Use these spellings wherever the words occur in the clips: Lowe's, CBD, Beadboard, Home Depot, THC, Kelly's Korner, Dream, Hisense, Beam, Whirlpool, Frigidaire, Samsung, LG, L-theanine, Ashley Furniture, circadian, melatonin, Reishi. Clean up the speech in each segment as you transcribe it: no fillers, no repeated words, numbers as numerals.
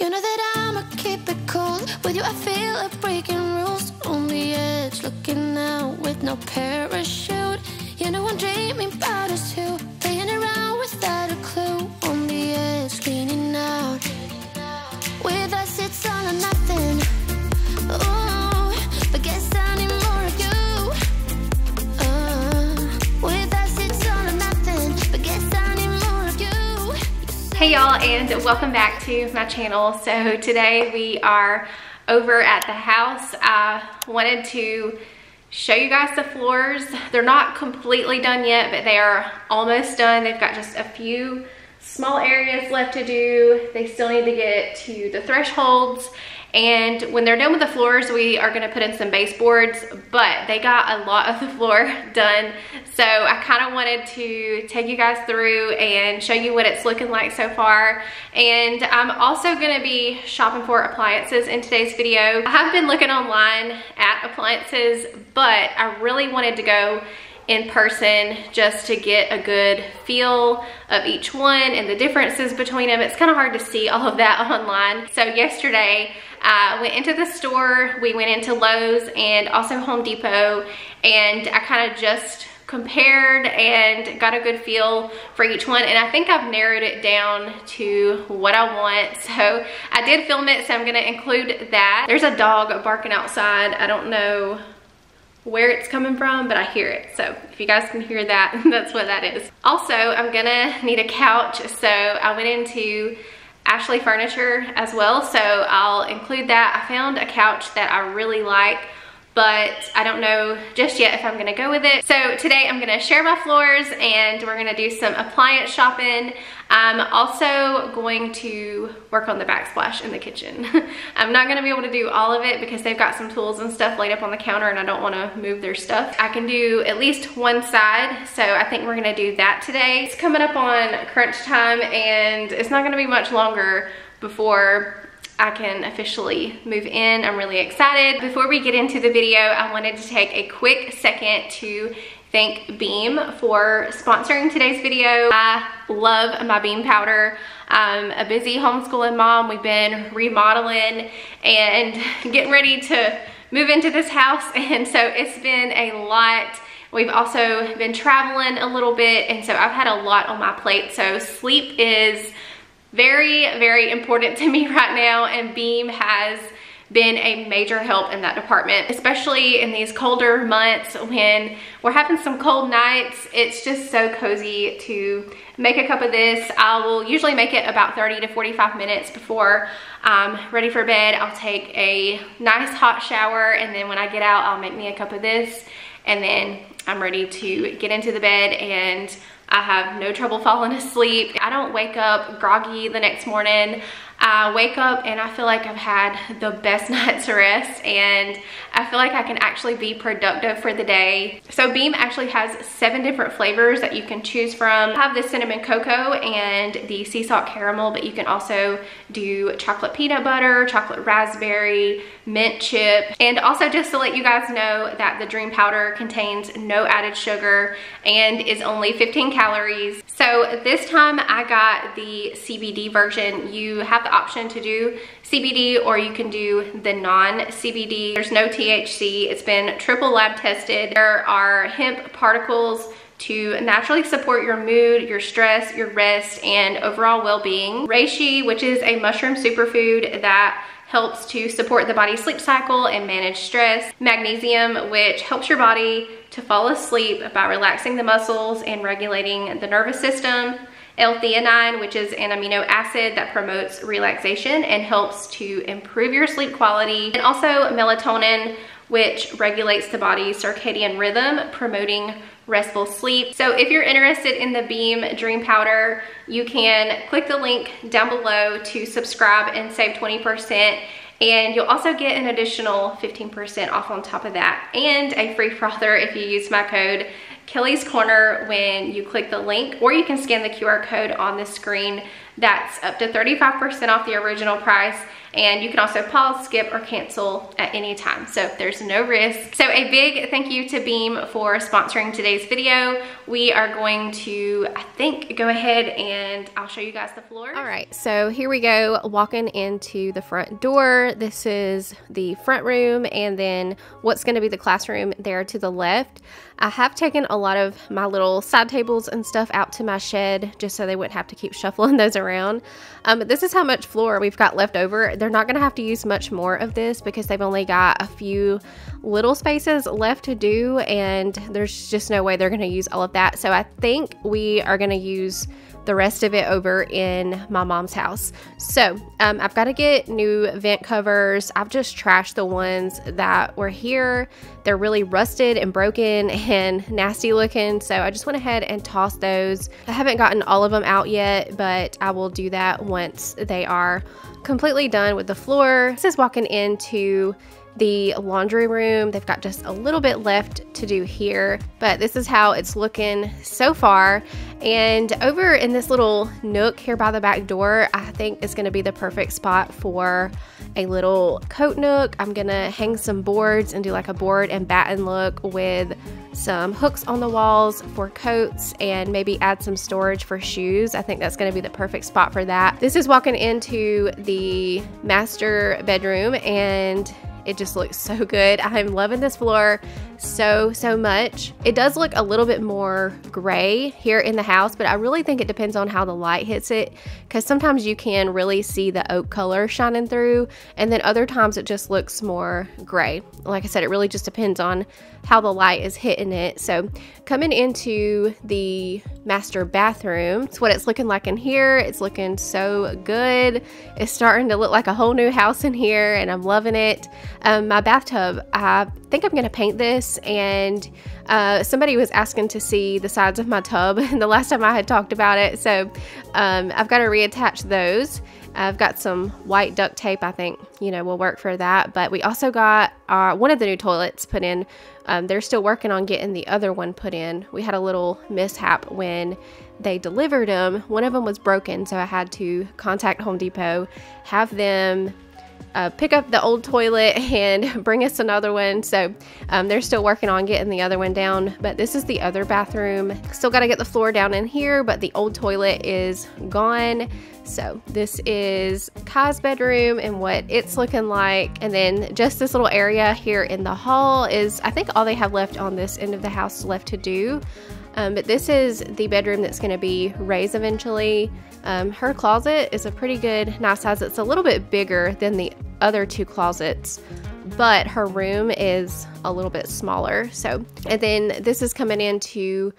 You know that I'ma keep it cool. With you I feel like breaking rules. On the edge, looking out with no parachute. You know I'm dreaming about us too. Playing around without a clue. On the edge, leaning out. With us it's all or nothing. Ooh, but guess I need more of you. With us it's all or nothing. But guess I need more of you. Hey y'all, and welcome back to my channel. So today we are over at the house. I wanted to show you guys the floors. They're not completely done yet, but they are almost done. They've got just a few small areas left to do. They still need to get to the thresholds. And when they're done with the floors, we are gonna put in some baseboards, but they got a lot of the floor done. So I kind of wanted to take you guys through and show you what it's looking like so far. And I'm also gonna be shopping for appliances in today's video. I have been looking online at appliances, but I really wanted to go in person just to get a good feel of each one and the differences between them. It's kind of hard to see all of that online. So yesterday, I went into the store, we went into Lowe's and also Home Depot, and I kind of just compared and got a good feel for each one, and I think I've narrowed it down to what I want. So I did film it, so I'm gonna include that. There's a dog barking outside. I don't know where it's coming from, but I hear it. So if you guys can hear that, that's what that is. Also, I'm gonna need a couch. So I went into Ashley Furniture as well, so I'll include that. I found a couch that I really like, but I don't know just yet if I'm gonna go with it. So today I'm gonna share my floors and we're gonna do some appliance shopping. I'm also going to work on the backsplash in the kitchen. I'm not gonna be able to do all of it because they've got some tools and stuff laid up on the counter and I don't wanna move their stuff. I can do at least one side, so I think we're gonna do that today. It's coming up on crunch time and it's not gonna be much longer before I can officially move in. I'm really excited. Before we get into the video, I wanted to take a quick second to thank Beam for sponsoring today's video. I love my Beam powder. I'm a busy homeschooling mom. We've been remodeling and getting ready to move into this house, and so it's been a lot. We've also been traveling a little bit, and so I've had a lot on my plate. So sleep is very, very important to me right now, and Beam has been a major help in that department, especially in these colder months when we're having some cold nights. It's just so cozy to make a cup of this. I will usually make it about 30 to 45 minutes before I'm ready for bed. I'll take a nice hot shower, and then when I get out, I'll make me a cup of this, and then I'm ready to get into the bed, and I have no trouble falling asleep. I don't wake up groggy the next morning. I wake up and I feel like I've had the best night's rest, and I feel like I can actually be productive for the day. So Beam actually has 7 different flavors that you can choose from. I have the cinnamon cocoa and the sea salt caramel, but you can also do chocolate peanut butter, chocolate raspberry, mint chip. And also, just to let you guys know that the Dream powder contains no added sugar and is only 15 calories. So this time I got the CBD version. You have the option to do CBD or you can do the non-CBD. There's no THC. It's been triple lab tested. There are hemp particles to naturally support your mood, your stress, your rest, and overall well-being. Reishi, which is a mushroom superfood that helps to support the body's sleep cycle and manage stress. Magnesium, which helps your body to fall asleep by relaxing the muscles and regulating the nervous system. L-theanine, which is an amino acid that promotes relaxation and helps to improve your sleep quality. And also melatonin, which regulates the body's circadian rhythm, promoting restful sleep. So if you're interested in the Beam Dream powder, you can click the link down below to subscribe and save 20%. And you'll also get an additional 15% off on top of that, and a free frother if you use my code Kelly's Korner when you click the link, or you can scan the QR code on the screen. That's up to 35% off the original price. and you can also pause, skip, or cancel at any time, so there's no risk. So a big thank you to Beam for sponsoring today's video. We are going to, I think, go ahead and I'll show you guys the floor. All right, so here we go, walking into the front door. This is the front room, and then what's going to be the classroom there to the left. I have taken a lot of my little side tables and stuff out to my shed just so they wouldn't have to keep shuffling those around. But this is how much floor we've got left over. They're not going to have to use much more of this because they've only got a few little spaces left to do, and there's just no way they're going to use all of that. So I think we are going to use the rest of it over in my mom's house. So I've got to get new vent covers. I've just trashed the ones that were here. They're really rusted and broken and nasty looking, so I just went ahead and tossed those. I haven't gotten all of them out yet, but I will do that once they are completely done with the floor. This is walking into the laundry room. They've got just a little bit left to do here, but this is how it's looking so far. And over in this little nook here by the back door, I think it's going to be the perfect spot for a little coat nook. I'm going to hang some boards and do like a board and batten look with some hooks on the walls for coats, and maybe add some storage for shoes. I think that's going to be the perfect spot for that. This is walking into the master bedroom, and it just looks so good. I'm loving this floor so much. It does look a little bit more gray here in the house, but I really think it depends on how the light hits it, because sometimes you can really see the oak color shining through, and then other times it just looks more gray. Like I said, it really just depends on how the light is hitting it. So coming into the master bathroom, it's what it's looking like in here. It's looking so good. It's starting to look like a whole new house in here, and I'm loving it. My bathtub, I think I'm going to paint this, and somebody was asking to see the sides of my tub the last time I had talked about it, so I've got to reattach those. I've got some white duct tape, I think, you know, will work for that. But we also got one of the new toilets put in. They're still working on getting the other one put in. We had a little mishap when they delivered them. One of them was broken, so I had to contact Home Depot, have them pick up the old toilet and bring us another one. So they're still working on getting the other one down, but this is the other bathroom. Still got to get the floor down in here, but the old toilet is gone. So this is Kai's bedroom and what it's looking like. And then just this little area here in the hall is, I think, all they have left on this end of the house left to do. But this is the bedroom that's going to be Ray's eventually. Her closet is a pretty good, nice size. It's a little bit bigger than the other two closets, but her room is a little bit smaller. So, and then this is coming into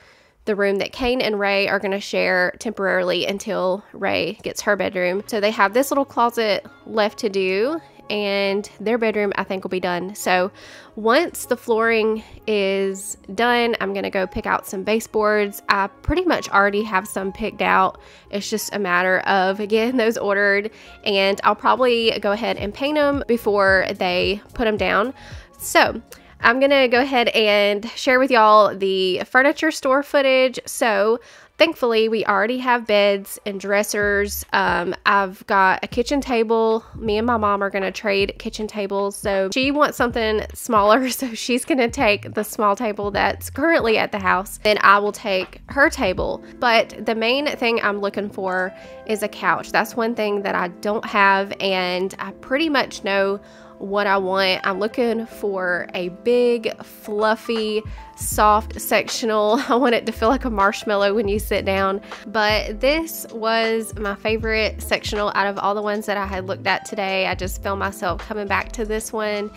the room that Kane and Ray are going to share temporarily until Ray gets her bedroom. So they have this little closet left to do, and their bedroom, I think, will be done. So once the flooring is done, I'm gonna go pick out some baseboards. I pretty much already have some picked out. It's just a matter of getting those ordered, and I'll probably go ahead and paint them before they put them down. So I'm gonna go ahead and share with y'all the furniture store footage. So thankfully, we already have beds and dressers. I've got a kitchen table. Me and my mom are going to trade kitchen tables. So she wants something smaller, so she's going to take the small table that's currently at the house. Then I will take her table. But the main thing I'm looking for is a couch. That's one thing that I don't have, and I pretty much know what I want. I'm looking for a big, fluffy, soft sectional. I want it to feel like a marshmallow when you sit down. But this was my favorite sectional out of all the ones that I had looked at today. I just feel myself coming back to this one.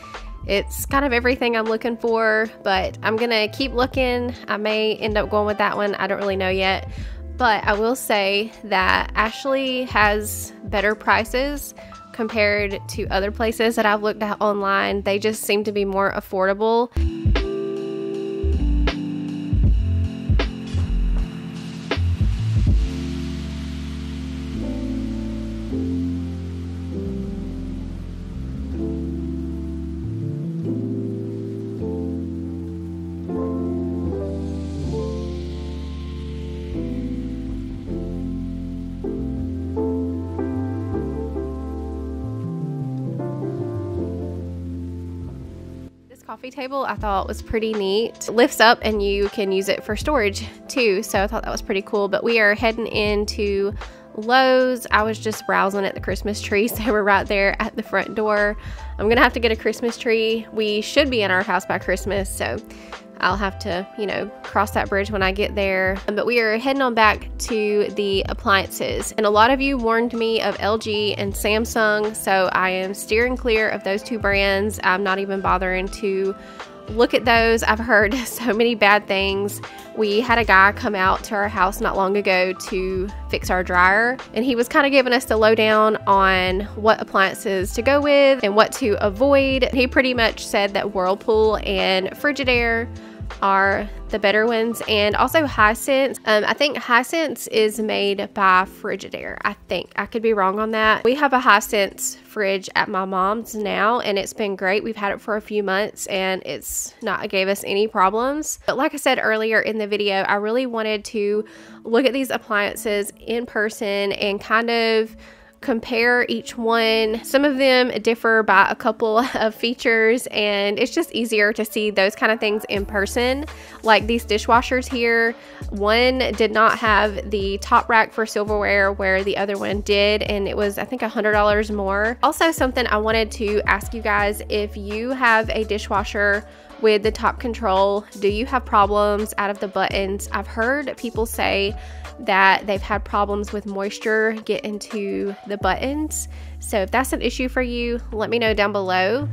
It's kind of everything I'm looking for, but I'm gonna keep looking. I may end up going with that one. I don't really know yet, but I will say that Ashley has better prices compared to other places that I've looked at online. They just seem to be more affordable. coffee table I thought was pretty neat. It lifts up and you can use it for storage too, so I thought that was pretty cool. But we are heading into Lowe's. I was just browsing at the Christmas trees. They were right there at the front door. I'm gonna have to get a Christmas tree. We should be in our house by Christmas, so I'll have to, you know, cross that bridge when I get there. But we are heading on back to the appliances. And a lot of you warned me of LG and Samsung, so I am steering clear of those two brands. I'm not even bothering to look at those. I've heard so many bad things. We had a guy come out to our house not long ago to fix our dryer, and he was kind of giving us the lowdown on what appliances to go with and what to avoid. He pretty much said that Whirlpool and Frigidaire are the better ones, and also Hisense. I think Hisense is made by Frigidaire. I think, I could be wrong on that. We have a Hisense fridge at my mom's now, and it's been great. We've had it for a few months and it's not gave us any problems. But like I said earlier in the video, I really wanted to look at these appliances in person and kind of compare each one. Some of them differ by a couple of features, and it's just easier to see those kind of things in person. Like these dishwashers here, one did not have the top rack for silverware where the other one did, and it was, I think, $100 more. Also, something I wanted to ask you guys, if you have a dishwasher with the top control, do you have problems out of the buttons? I've heard people say that they've had problems with moisture get into the buttons. So if that's an issue for you, let me know down below.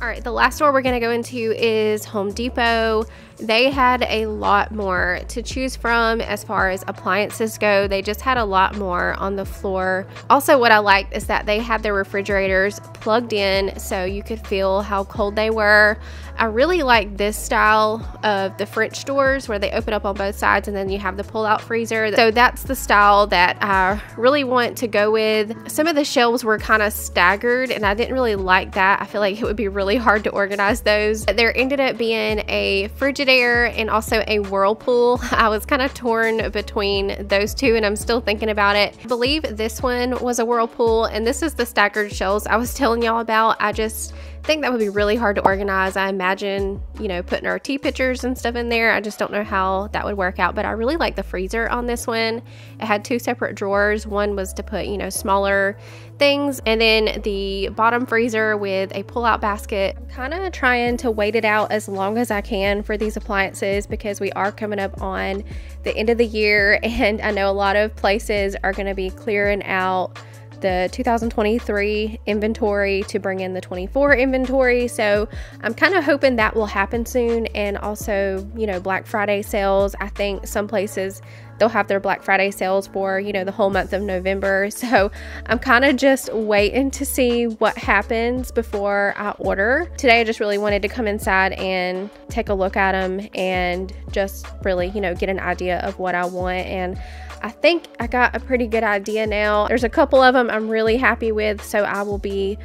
All right, the last store we're gonna go into is Home Depot. They had a lot more to choose from as far as appliances go. They just had a lot more on the floor. Also, what I liked is that they had their refrigerators plugged in so you could feel how cold they were. I really like this style of the French doors where they open up on both sides and then you have the pull-out freezer. So that's the style that I really want to go with. Some of the shelves were kind of staggered and I didn't really like that. I feel like it would be really hard to organize those. But there ended up being a Frigidaire and also a Whirlpool. I was kind of torn between those two and I'm still thinking about it. I believe this one was a Whirlpool, and this is the staggered shelves I was telling y'all about. I just think that would be really hard to organize. I imagine, you know, putting our tea pitchers and stuff in there. I just don't know how that would work out, but I really like the freezer on this one. It had two separate drawers. One was to put, you know, smaller things, and then the bottom freezer with a pull-out basket. I'm kind of trying to wait it out as long as I can for these appliances because we are coming up on the end of the year, and I know a lot of places are going to be clearing out the 2023 inventory to bring in the 24 inventory. So I'm kind of hoping that will happen soon. And also, you know, Black Friday sales. I think some places they'll have their Black Friday sales for, you know, the whole month of November. So I'm kind of just waiting to see what happens before I order. Today, I just really wanted to come inside and take a look at them and just really, you know, get an idea of what I want. And I think I got a pretty good idea now. There's a couple of them I'm really happy with, so I will be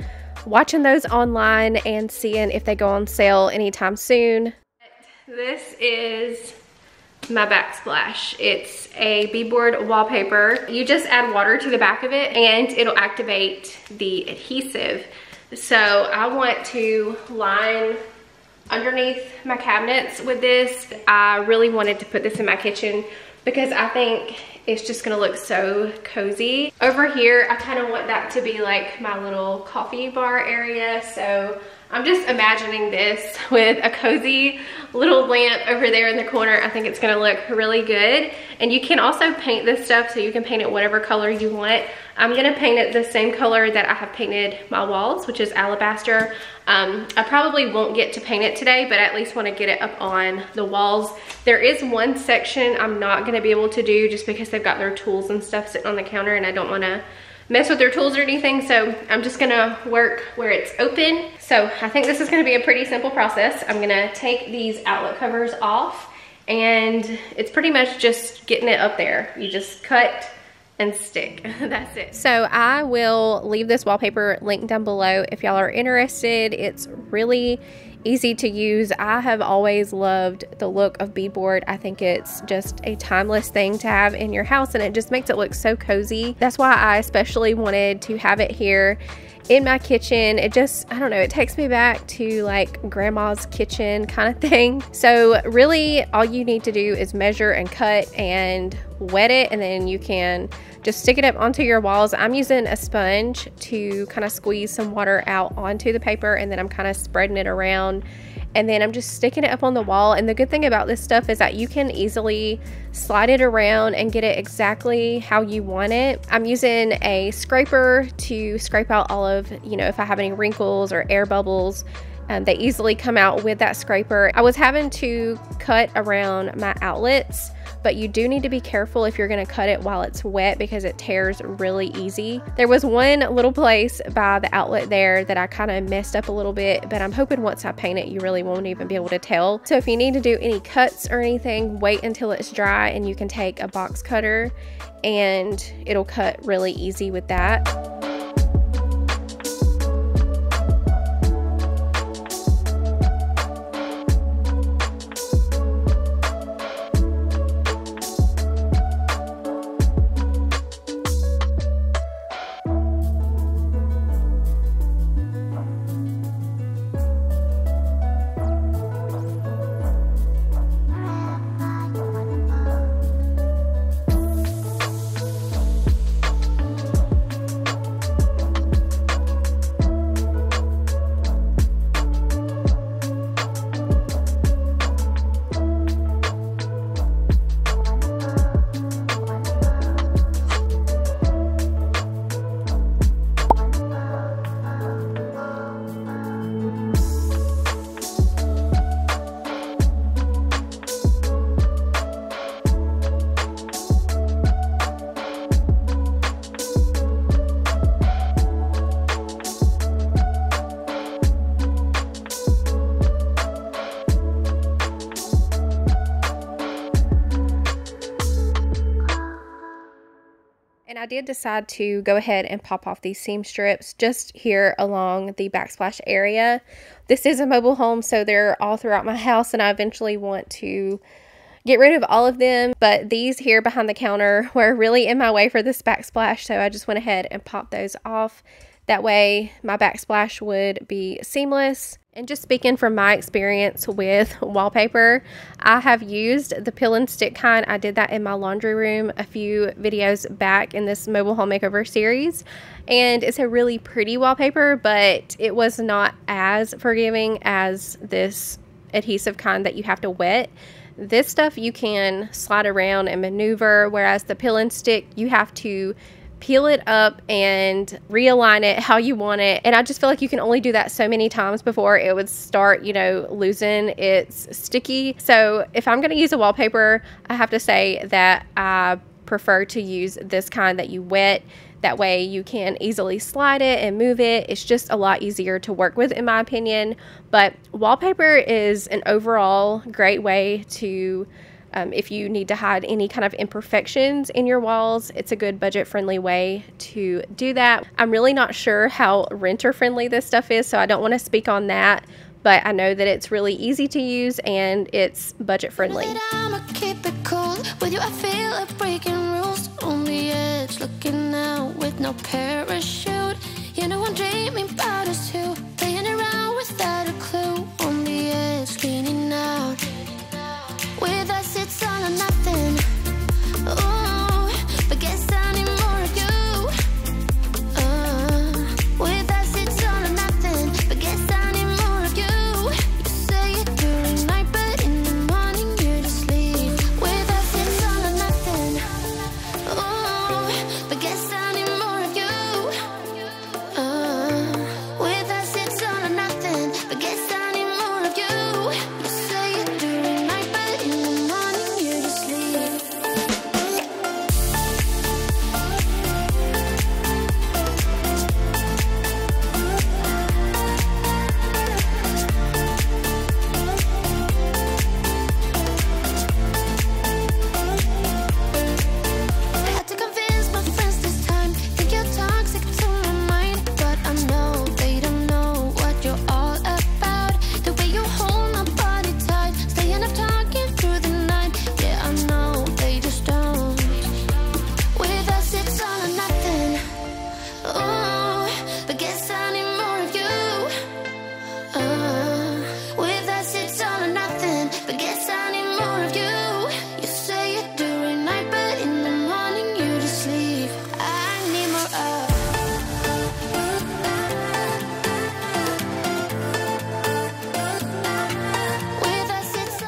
watching those online and seeing if they go on sale anytime soon. This is my backsplash. It's a beadboard wallpaper. You just add water to the back of it and it'll activate the adhesive. So I want to line underneath my cabinets with this. I really wanted to put this in my kitchen because I think it's just gonna look so cozy. Over here, I kind of want that to be like my little coffee bar area. So I'm just imagining this with a cozy little lamp over there in the corner. I think it's gonna look really good. And you can also paint this stuff, so you can paint it whatever color you want. I'm gonna paint it the same color that I have painted my walls, which is alabaster. I probably won't get to paint it today, but I at least wanna get it up on the walls. There is one section I'm not gonna be able to do just because they've got their tools and stuff sitting on the counter and I don't wanna mess with their tools or anything, so I'm just gonna work where it's open. So I think this is gonna be a pretty simple process. I'm gonna take these outlet covers off, and it's pretty much just getting it up there. You just cut and stick, that's it. So I will leave this wallpaper link down below if y'all are interested. It's really easy to use. I have always loved the look of beadboard. I think it's just a timeless thing to have in your house, and it just makes it look so cozy. That's why I especially wanted to have it here in my kitchen. It just, I don't know, it takes me back to like grandma's kitchen kind of thing. So really all you need to do is measure and cut and wet it, and then you can just stick it up onto your walls. I'm using a sponge to kind of squeeze some water out onto the paper, and then I'm kind of spreading it around, and then I'm just sticking it up on the wall. And the good thing about this stuff is that you can easily slide it around and get it exactly how you want it. I'm using a scraper to scrape out all of, you know, if I have any wrinkles or air bubbles. They easily come out with that scraper. I was having to cut around my outlets, but you do need to be careful if you're gonna cut it while it's wet, because it tears really easy. There was one little place by the outlet there that I kind of messed up a little bit, but I'm hoping once I paint it, you really won't even be able to tell. So if you need to do any cuts or anything, wait until it's dry, and you can take a box cutter and it'll cut really easy with that. I did decide to go ahead and pop off these seam strips just here along the backsplash area. This is a mobile home, so they're all throughout my house, and I eventually want to get rid of all of them, but these here behind the counter were really in my way for this backsplash, so I just went ahead and popped those off. That way my backsplash would be seamless. And just speaking from my experience with wallpaper, I have used the peel and stick kind. I did that in my laundry room a few videos back in this mobile home makeover series. And it's a really pretty wallpaper, but it was not as forgiving as this adhesive kind that you have to wet. This stuff you can slide around and maneuver, whereas the peel and stick, you have to peel it up and realign it how you want it. And I just feel like you can only do that so many times before it would start, you know, losing its sticky. So if I'm going to use a wallpaper, I have to say that I prefer to use this kind that you wet. That way you can easily slide it and move it. It's just a lot easier to work with, in my opinion. But wallpaper is an overall great way to if you need to hide any kind of imperfections in your walls, it's a good budget-friendly way to do that. I'm really not sure how renter-friendly this stuff is, so I don't want to speak on that, but I know that it's really easy to use and it's budget-friendly.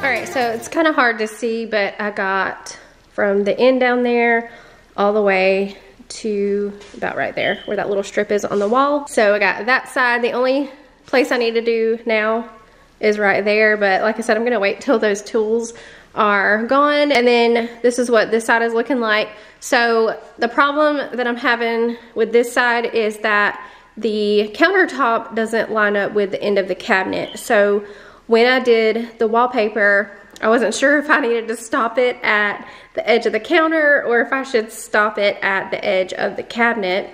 Alright, so it's kind of hard to see, but I got from the end down there all the way to about right there where that little strip is on the wall. So I got that side. The only place I need to do now is right there, but like I said, I'm gonna wait till those tools are gone. And then this is what this side is looking like. So the problem that I'm having with this side is that the countertop doesn't line up with the end of the cabinet. So when I did the wallpaper, I wasn't sure if I needed to stop it at the edge of the counter or if I should stop it at the edge of the cabinet.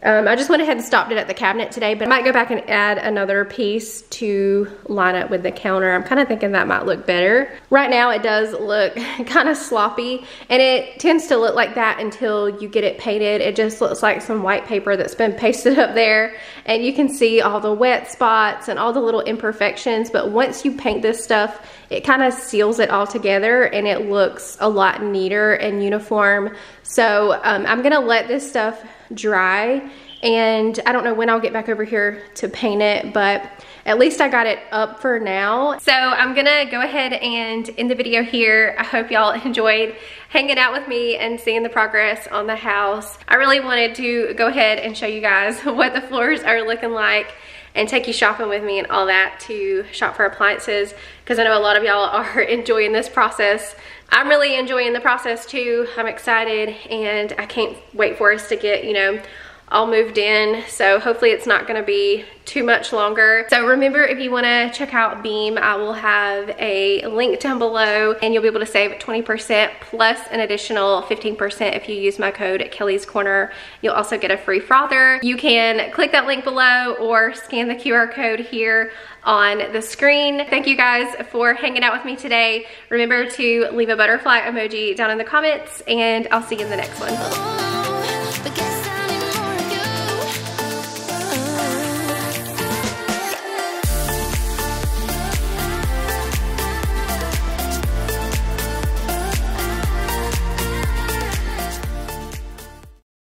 I just went ahead and stopped it at the cabinet today, but I might go back and add another piece to line up with the counter. I'm kind of thinking that might look better. Right now it does look kind of sloppy, and it tends to look like that until you get it painted. It just looks like some white paper that's been pasted up there, and you can see all the wet spots and all the little imperfections, but once you paint this stuff, it kind of seals it all together and it looks a lot neater and uniform. So I'm gonna let this stuff dry, and I don't know when I'll get back over here to paint it, but at least I got it up for now. So I'm gonna go ahead and end the video here. I hope y'all enjoyed hanging out with me and seeing the progress on the house. I really wanted to go ahead and show you guys what the floors are looking like and take you shopping with me and all that to shop for appliances, because I know a lot of y'all are enjoying this process. I'm really enjoying the process too. I'm excited, and I can't wait for us to get, you know, all moved in. So hopefully it's not gonna be too much longer. So remember, if you wanna check out Beam, I will have a link down below, and you'll be able to save 20% plus an additional 15% if you use my code Kelly's Korner. You'll also get a free frother. You can click that link below or scan the QR code here on the screen. Thank you guys for hanging out with me today. Remember to leave a butterfly emoji down in the comments, and I'll see you in the next one.